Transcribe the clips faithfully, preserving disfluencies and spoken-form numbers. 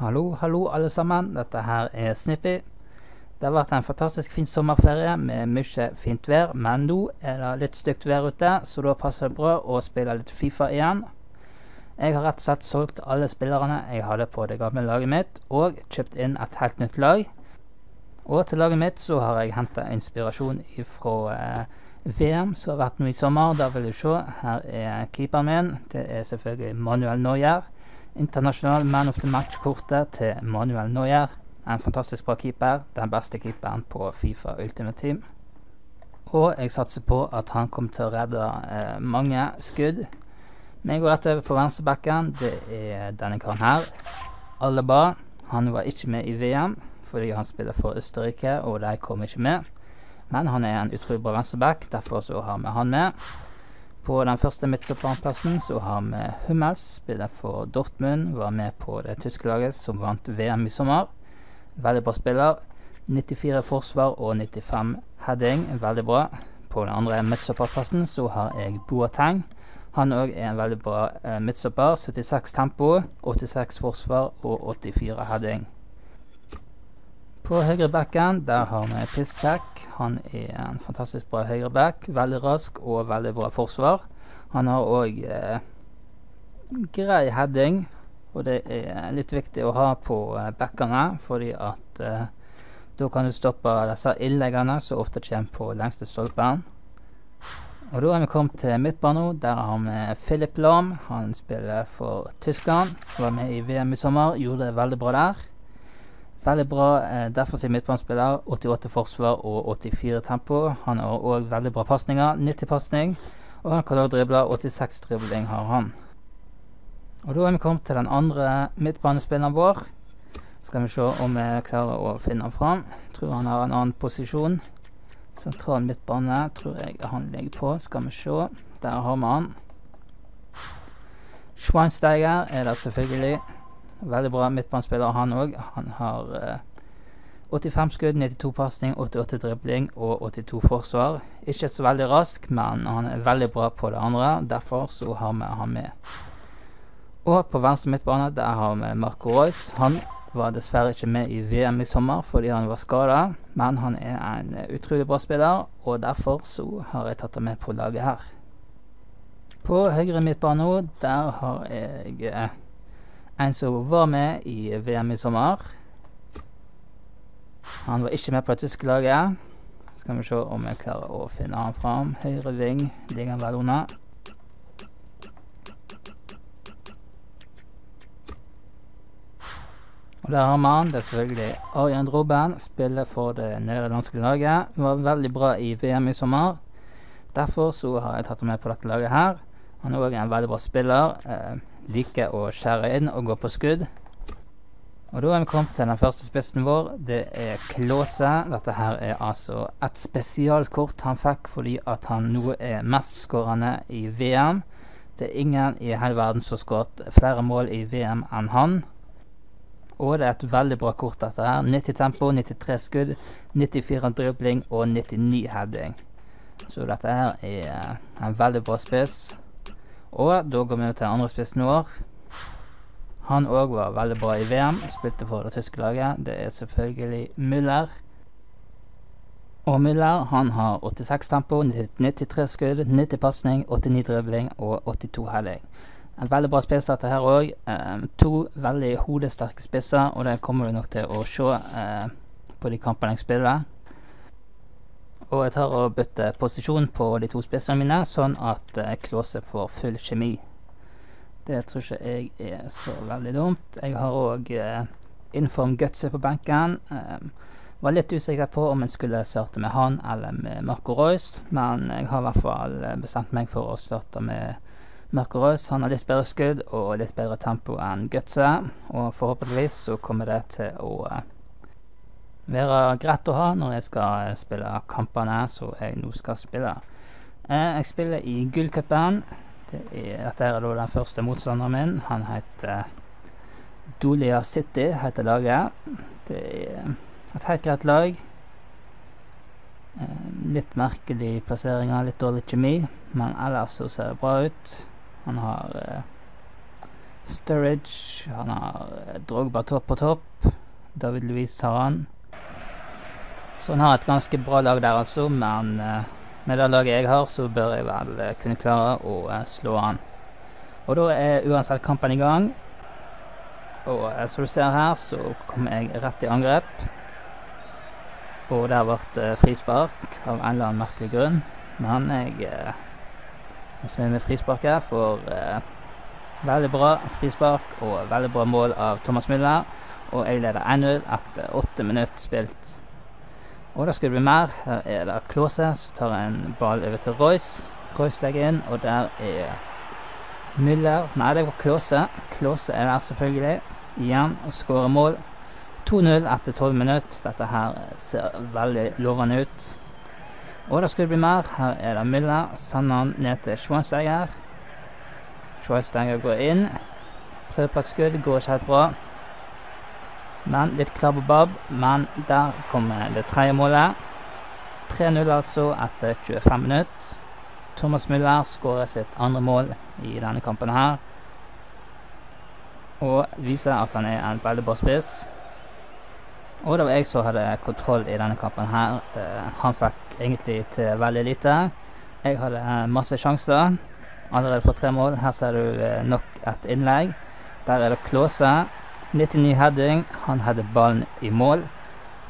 Hallo, hallo alle sammen. Dette her er Snippy. Det har vært en fantastisk fin sommerferie med mye fint vær, men nå er det litt stygt vær ute, så da passer det bra å spille litt FIFA igjen. Jeg har rett og slett solgt alle spillerne jeg hadde på det gamle laget mitt, og kjøpt inn et helt nytt lag. Og til laget mitt så har jeg hentet inspirasjon fra eh, V M som har vært nå i sommer. Da vil du se, her er keeperen min. Det er selvfølgelig Manuel Neuer. International Man of the Match-kortet til Manuel Neuer. En fantastisk bra keeper, den beste keeperen på FIFA Ultimate Team. Og jeg satser på at han kommer til å redde eh, mange skudd. Men jeg går rett over på venstrebacken. Det er denne karen her, Alaba. Han var ikke med i V M fordi han spiller for Østerrike, og de kom ikke med. Men han er en utrolig bra venstreback, derfor så har vi han med. På den første midtstopperplassen så har vi Hummels, spiller for Dortmund, var med på det tyske laget som vant V M i sommer. Veldig bra spiller, nittifire forsvar og nittifem heading, veldig bra. På den andre midtstopperplassen så har jeg Boateng. Han òg er en veldig bra eh, midtstopper, syttiseks tempo, åttiseks forsvar og åttifire heading. På høyrebacken der har vi Piszczek. Han er en fantastisk bra høyreback, veldig rask og veldig bra forsvar. Han har òg eh, grei heading, og det er litt viktig å ha på eh, backene, fordi at eh, da kan du stoppe disse innleggene som ofte kommer på lengste stolpen. Og da er vi kommet til midtbanen. Der har vi Philipp Lahm. Han spiller for Tyskland, var med i V M i sommer, gjorde det veldig bra der. Veldig bra eh, defensiv midtbanespiller, åttiåtte forsvar og åttifire tempo. Han har òg veldig bra pasninger, nitti pasning, og han kan òg drible, åttiseks dribling har han. Og da er vi kommet til den andre midtbanespilleren vår. Skal vi se om vi klarer å finne han fram. Tror han har en annen posisjon. Sentral midtbane tror jeg han ligger på. Skal vi se, der har vi han. Schweinsteiger er det selvfølgelig. Veldig bra midtbanespiller han òg. Han har eh, åttifem skudd, nittito passning, åttiåtte dribling og åttito forsvar. Ikke så veldig rask, men han er veldig bra på det andre. Derfor så har vi han med. Og på venstre midtbane der har vi Marco Reus. Han var dessverre ikke med i V M i sommer fordi han var skadet, men han er en utrolig bra spiller, og derfor så har jeg tatt ham med på laget her. På høyre midtbane der har jeg eh, en som var med i V M i sommer. Han var ikke med på det tyske laget. Skal vi se om jeg klarer å finne han fram. Høyre ving, ligger han vel under. Og der har man det selvfølgelig. Arjen Robben spiller for det nederlandske laget. Han var veldig bra i V M i sommer. Derfor så har jeg tatt ham med på dette laget her. Han er også en veldig bra spiller. Eh, liker å skjære inn og gå på skudd. Og da er vi kommet til den første spissen vår. Det er Klose. Dette her er altså et spesialkort han fikk fordi at han nå er mestskårende i V M. Det er ingen i hele verden som har skåret flere mål i V M enn han. Og det er et veldig bra kort dette her. nitti tempo, nittitre skudd, nittifire dribling og nittini heading. Så dette her er en veldig bra spiss. Og da går vi til andre spissen vår. Han også var veldig bra i V M, spilte for det tyske laget. Det er selvfølgelig Müller. Og Müller, han har åttiseks tempo, nittitre skudd, nitti passning, åttini dribling og åttito heading. En veldig bra spiss dette her også. Eh, to veldig hodesterke spisser, og det kommer du nok til å se eh, på de kampene jeg spiller. Og jeg tar og bytter posisjon på de to spissene mine, sånn at eh, Klose får full kjemi. Det tror ikke jeg er så veldig dumt. Jeg har også eh, innform Götze på benken. Eh, var litt usikker på om jeg skulle starte med han eller med Marco Reus, men jeg har i hvert fall bestemt meg for å starte med Marco Reus. Han har litt bedre skudd og litt bedre tempo enn Götze, og forhåpentligvis så kommer det til å eh, være greit å ha når jeg skal spille kampene som jeg nå skal spille. Eh, jeg spiller i gullcupen. Det er, dette er da den første motstanderen min. Han heter Dolia City, heter laget. Det er et helt greit lag. Litt merkelig plasseringer, litt dårlig kjemi, men ellers så ser det bra ut. Han har eh, Sturridge, han har Drogba topp på topp, David Luiz har han. Så han har et ganske bra lag der altså, men eh, med det laget jeg har så bør jeg vel eh, kunne klare å eh, slå han. Og da er uansett kampen i gang, og eh, som du ser her så kommer jeg rett i angrep. Og der ble det frispark av en eller annen merkelig grunn. Men jeg eh, er fornøyd med frisparket, for eh, veldig bra frispark og veldig bra mål av Thomas Müller. Og jeg leder én null etter åtte minutter spilt. Og da skulle det bli mer. Her er det Klose som tar en ball over til Reus. Reus legger inn, og der er Müller. Nei, det var Klose. Klose er der selvfølgelig igjen og skårer mål. to null etter tolv minutter. Dette her ser veldig lovende ut. Og da skulle det bli mer. Her er det Müller. Sender han ned til Schweinsteiger. Schweinsteiger går inn. Prøver på et skudd. Går ikke helt bra. Men litt klabb og babb. Men der kommer det tredje målet. tre null altså etter tjuefem minutter. Thomas Müller skårer sitt andre mål i denne kampen her. Og viser at han er en veldig bra spiss. Og det var jeg som hadde kontroll i denne kampen her. Uh, han fikk egentlig til veldig lite. Jeg hadde masse sjanser. Allerede for tre mål. Her ser du uh, nok et innlegg. Der er det Klose. nittini heading. Han hadde ballen i mål.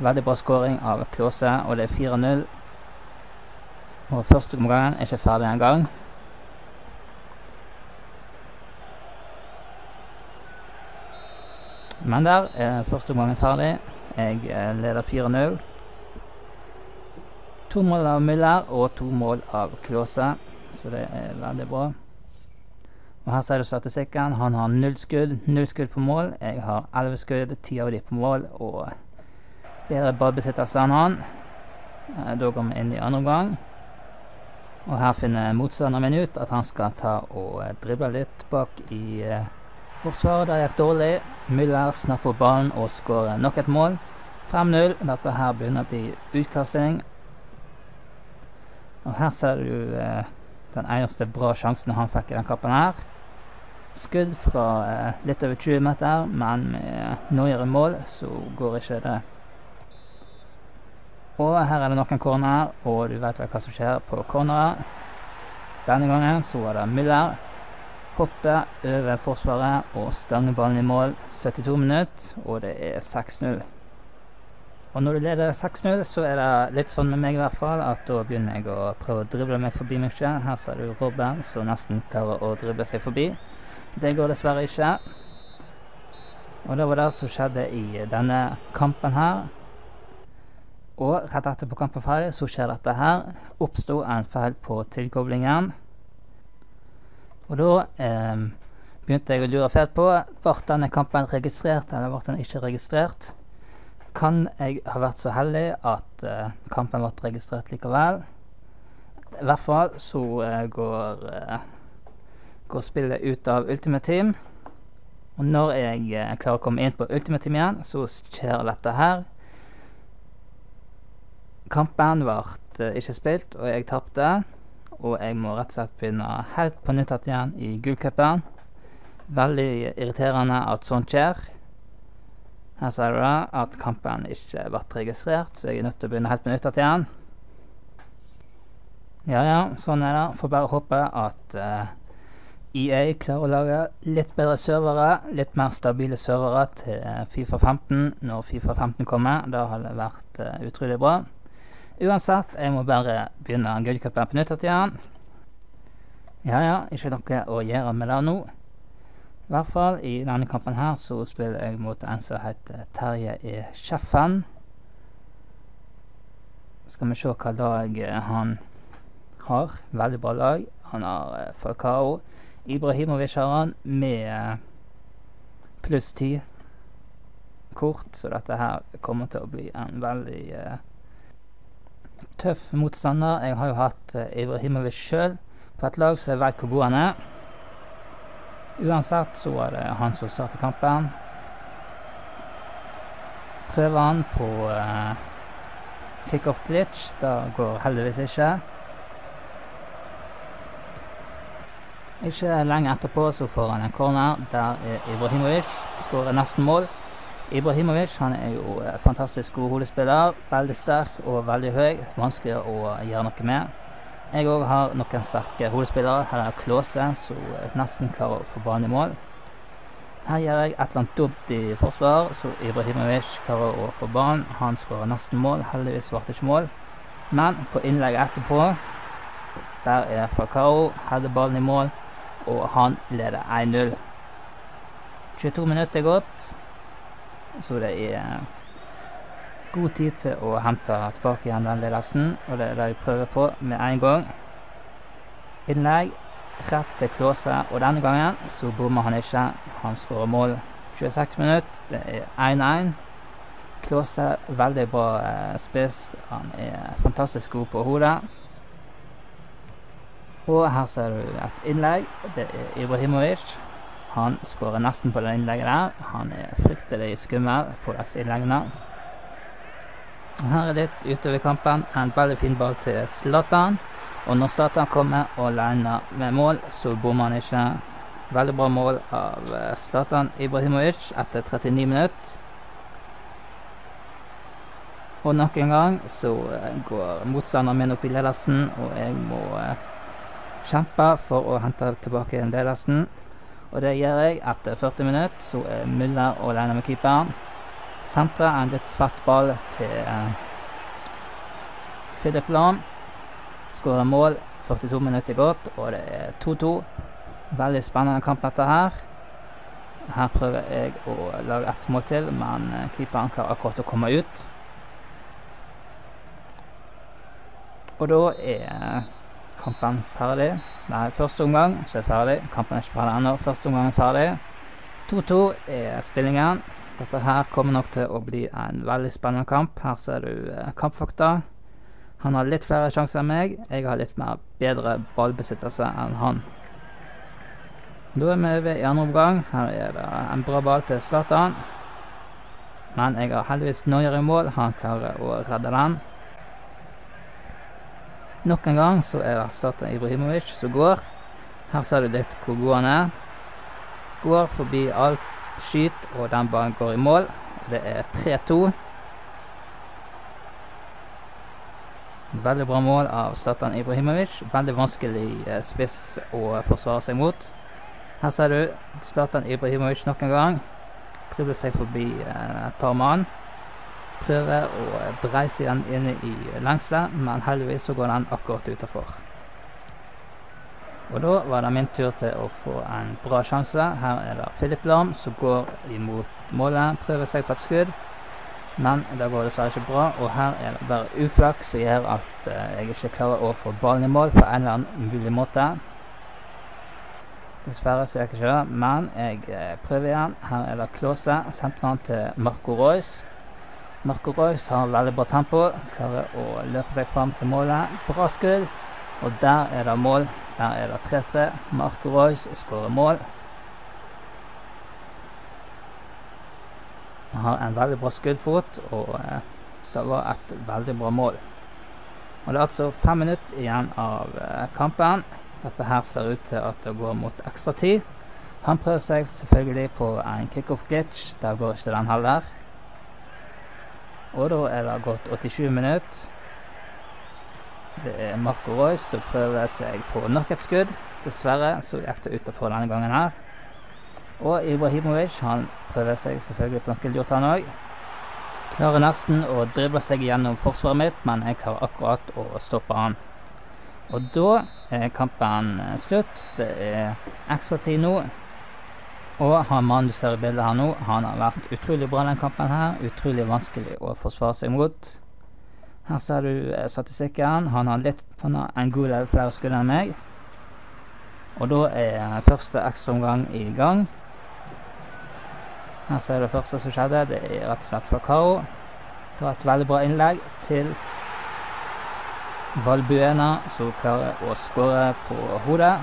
Veldig bra scoring av Klose, og det er fire null. Og første omgangen er ikke ferdig engang. Men der er første omgangen ferdig. Jeg leder fire null. To mål av Müller og to mål av Klose, så det er veldig bra. Og her ser du statistikken. Han har null skudd, null skudd på mål. Jeg har elleve skudd, ti av de på mål, og bedre ballbesittelse enn han. Da går vi inn i andre omgang. Og her finner motstanderen min ut at han skal ta og drible litt bak i forsvaret. Der gikk dårlig. Müller snapper ballen og skårer nok et mål. fem null. Dette her begynner å bli utklassing. Og her ser du eh, den eneste bra sjansen han fikk i den kampen her. Skudd fra eh, litt over tjue meter, men med Neuer i mål så går ikke det. Og her er det nok en corner, og du vet vel hva som skjer på corneret. Denne gangen så var det Müller. Hoppe over forsvaret og stange ballen i mål. Syttito minutter, og det er seks null. Og når du leder seks null, så er det litt sånn med meg i hvert fall, at da begynner jeg å prøve å drible meg forbi meg selv. Her ser du Robben, som nesten klarer å drible seg forbi. Det går dessverre ikke. Og det var det som skjedde i denne kampen her. Og rett etterpå kampen ferdig, så skjer dette her. Oppstod en feil på tilkoblingen. Og da eh, begynte jeg å lure fett på, ble denne kampen registrert eller ble den ikke registrert? Kan jeg ha vært så heldig at eh, kampen ble registrert likevel? I hvert fall så eh, går, eh, går spillet ut av Ultimate Team. Og når jeg eh, klarer å komme inn på Ultimate Team igjen, så skjer dette her. Kampen ble eh, ikke spilt, og jeg tapte. Og jeg må rett og slett begynne helt på nytt igjen i gullcupen. Veldig irriterende at sånt skjer. Her ser du da at kampen ikke ble registrert, så jeg er nødt til å begynne helt på nytt igjen. Ja, ja, sånn er det. Får bare håpe at uh, E A klarer å lage litt bedre servere, litt mer stabile servere til FIFA femten når FIFA femten kommer. Da har det vært uh, utrolig bra. Uansett, jeg må bare begynne gullcupen på nytt igjen. Ja, ja, ikke noe å gjøre med det nå. I hvert fall i denne kampen her så spiller jeg mot en som heter Terje i Kjeffen. Skal vi se hva lag han har. Veldig bra lag. Han har Falcao. Ibrahimović har han med pluss ti kort, så dette her kommer til å bli en veldig tøff motstander. Jeg har jo hatt uh, Ibrahimović selv på et lag, så jeg vet hvor god han er. Uansett så er det han som starter kampen. Prøver han på uh, Tick-off glitch. Det går heldigvis ikke. Ikke lenge etterpå så får han en corner. Der er Ibrahimović. Skårer nesten mål. Ibrahimović, han er jo fantastisk god hodespiller. Veldig sterk og veldig høy. Vanskelig å gjøre noe med. Jeg også har noen sterke hodespillere. Her er Klose, så nesten klarer å få ballen i mål. Her gjør jeg et eller annet dumt i forsvar, så Ibrahimović klarer å få ballen. Han skårer nesten mål. Heldigvis ble det ikke mål. Men på innlegget etterpå, der er Falcao, hadde ballen i mål, og han leder én null. tjueto minutter er gått, så det er god tid til å hente tilbake igjen den ledelsen, og det er det jeg prøver på med en gang. Innlegg, rett til Klose, og denne gangen så bommer han ikke. Han skårer mål. tjueseks minutter, det er én én. Klose, veldig bra spiss. Han er fantastisk god på hodet. Og her ser du et innlegg, det er Ibrahimović. Han skårer nesten på det innlegget der. Han er fryktelig skummel på disse innleggene. Og her er litt utover kampen, en veldig fin ball til Zlatan. Og når Zlatan kommer og lander med mål, så bommer han ikke. Veldig bra mål av Zlatan Ibrahimović etter trettini minutter. Og nok en gang så går motstanderen min opp i ledelsen, og jeg må kjempe for å hente tilbake den ledelsen, og det gjør jeg. Etter førti minutter så er Müller alene med keeperen. Sentrer en litt svett ball til Philipp Lahm. Skårer mål. førtito minutter gått, og det er to to. Veldig spennende kamp dette her. Her prøver jeg å lage ett mål til, men keeperen klarer akkurat å komme ut. Og da er kampen ferdig. Nei, første omgang så er det ferdig. Kampen er ikke ferdig ennå. Første omgang er ferdig. to to er stillingen. Dette her kommer nok til å bli en veldig spennende kamp. Her ser du kampfakta. Han har litt flere sjanser enn meg. Jeg har litt mer bedre ballbesittelse enn han. Da er vi ved i andre omgang. Her er det en bra ball til Zlatan. Men jeg har heldigvis Neuer i mål. Han klarer å redde den. Nok en gang så er det Zlatan Ibrahimović som går. Her ser du litt hvor god han er. Går forbi alt, skyt, og den ballen går i mål. Det er tre to. Veldig bra mål av Zlatan Ibrahimović. Veldig vanskelig spiss å forsvare seg mot. Her ser du Zlatan Ibrahimović nok en gang. Dribler seg forbi et par mann. Prøver å breise den inn i lengsel, men heldigvis så går den akkurat utenfor. Og da var det min tur til å få en bra sjanse. Her er det Philipp Lahm som går imot målet, prøver seg på et skudd, men det går dessverre ikke bra, og her er det bare uflaks som gjør at jeg ikke klarer å få ballen i mål på en eller annen mulig måte. Dessverre så gjør jeg ikke det, men jeg prøver igjen. Her er det Klose, sentrer han til Marco Reus. Marco Reus har veldig bra tempo, klarer å løpe seg frem til målet. Bra skudd, og der er det mål. Der er det tre tre. Marco Reus skårer mål. Han har en veldig bra skuddfot, og eh, det var et veldig bra mål. Og det er altså fem minutter igjen av eh, kampen. Dette her ser ut til at det går mot ekstra tid. Han prøver seg selvfølgelig på en kick-off glitch. Der går ikke den heller. Og da er det gått åttisju minutter. Det er Marco Reus som prøver seg på nok et skudd. Dessverre så gikk det utenfor denne gangen her. Og Ibrahimović, han prøver seg selvfølgelig på noe lurt han også. Klarer nesten å drible seg gjennom forsvaret mitt, men jeg klarer akkurat å stoppe han. Og da er kampen slutt. Det er ekstra tid nå. Og han mannen du ser i bildet her nå, han har vært utrolig bra den kampen her. Utrolig vanskelig å forsvare seg mot. Her ser du statistikken. Han har litt på en god del flere skudd enn meg. Og da er første ekstraomgang i gang. Her ser du det første som skjedde. Det er rett og slett Falcao. Tar et veldig bra innlegg til Valbuena, som klarer å skåre på hodet.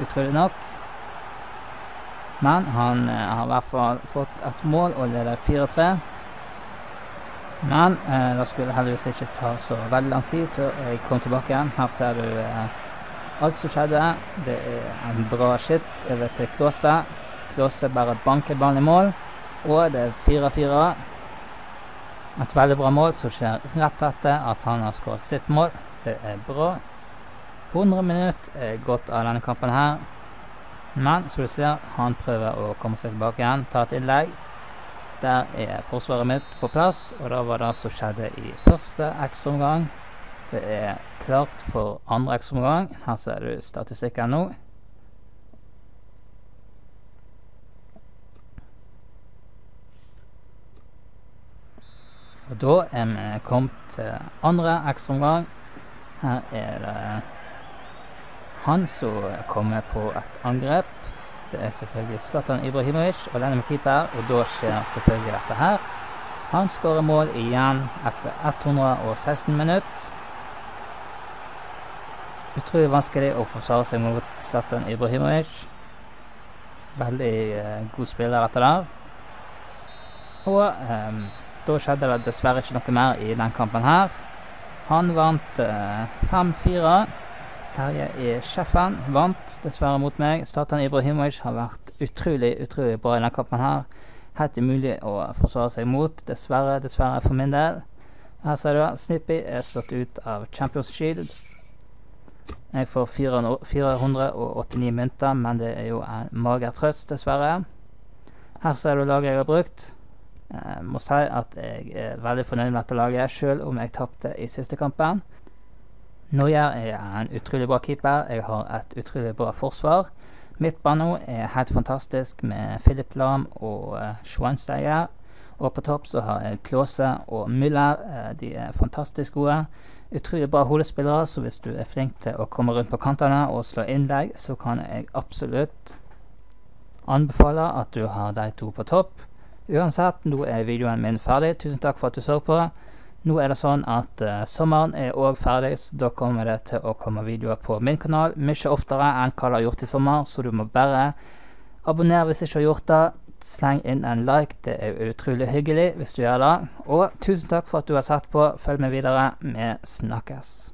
Utrolig nok. Men han eh, har i hvert fall fått et mål og leder fire tre. Men eh, det skulle heldigvis ikke ta så veldig lang tid før jeg kom tilbake igjen. Her ser du eh, alt som skjedde. Det er en bra skip over til Klose. Klose bare banker ballen i mål. Og det er fire fire. Et veldig bra mål som skjer rett etter at han har skåret sitt mål. Det er bra. hundre minutter er godt av denne kampen her. Men som du ser, han prøver å komme seg tilbake igjen. Ta et innlegg. Der er forsvaret mitt på plass, og da var det som skjedde i første ekstraomgang. Det er klart for andre ekstraomgang. Her ser du statistikken nå. Og da er vi kommet til andre ekstraomgang. Her er det han som kommer på et angrep. Det er selvfølgelig Zlatan Ibrahimović, og denne med keeper, og da skjer selvfølgelig dette her. Han skårer mål igjen etter ett hundre og seksten minutter. Utrolig vanskelig å forsvare seg mot Zlatan Ibrahimović. Veldig eh, god spiller dette der. Og eh, da skjedde det dessverre ikke noe mer i den kampen her. Han vant eh, fem fire. Terje i Kjeffen vant dessverre mot meg. Zlatan Ibrahimović har vært utrolig, utrolig bra i denne kampen her. Helt umulig å forsvare seg mot. Dessverre, dessverre for min del. Her ser du, Snippy er slått ut av Champions Shield. Jeg får fire hundre og åttini mynter, men det er jo en mager trøst, dessverre. Her ser du laget jeg har brukt. Jeg må si at jeg er veldig fornøyd med dette laget, selv om jeg tapte i siste kampen. Neuer er en utrolig bra keeper. Jeg har et utrolig bra forsvar. Midtbanen er helt fantastisk med Philipp Lahm og Schweinsteiger. Og på topp så har jeg Klose og Müller. De er fantastisk gode. Utrolig bra hodespillere, så hvis du er flink til å komme rundt på kantene og slå innlegg, så kan jeg absolutt anbefale at du har de to på topp. Uansett, nå er videoen min ferdig. Tusen takk for at du så på. Nå er det sånn at uh, sommeren er også ferdig, så da kommer det til å komme videoer på min kanal mye oftere enn hva du har gjort i sommer, så du må bare abonnere hvis du ikke har gjort det. Sleng inn en like, det er utrolig hyggelig hvis du gjør det. Og tusen takk for at du har sett på. Følg med videre, vi snakkes.